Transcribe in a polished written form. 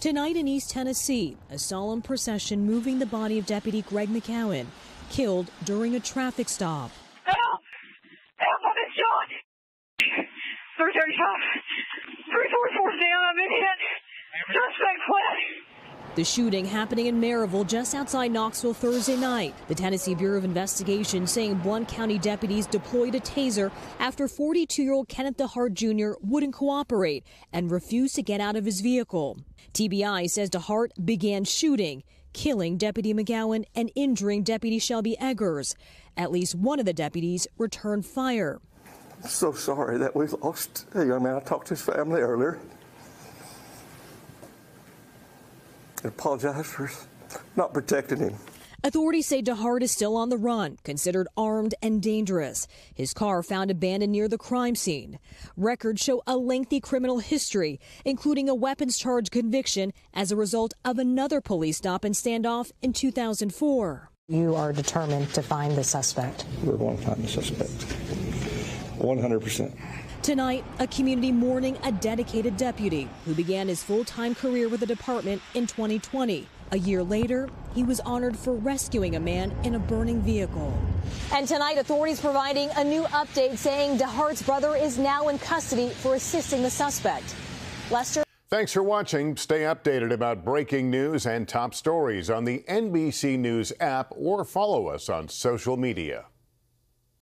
Tonight in East Tennessee, a solemn procession moving the body of Deputy Greg McCowan, killed during a traffic stop. Help! Help, I've been shot! 335, 344 down, I've been hit. Suspect fled. The shooting happening in Maryville just outside Knoxville Thursday night. The Tennessee Bureau of Investigation saying Blount County deputies deployed a taser after 42-year-old Kenneth DeHart Jr. wouldn't cooperate and refused to get out of his vehicle. TBI says DeHart began shooting, killing Deputy McCowan and injuring Deputy Shelby Eggers. At least one of the deputies returned fire. I'm so sorry that we lost a young man. I talked to his family earlier. I apologize for not protecting him. Authorities say DeHart is still on the run, considered armed and dangerous. His car found abandoned near the crime scene. Records show a lengthy criminal history, including a weapons charge conviction as a result of another police stop and standoff in 2004. You are determined to find the suspect. We're going to find the suspect, 100%. Tonight, a community mourning a dedicated deputy who began his full-time career with the department in 2020. A year later, he was honored for rescuing a man in a burning vehicle. And tonight, authorities providing a new update saying DeHart's brother is now in custody for assisting the suspect. Lester. Thanks for watching. Stay updated about breaking news and top stories on the NBC News app or follow us on social media.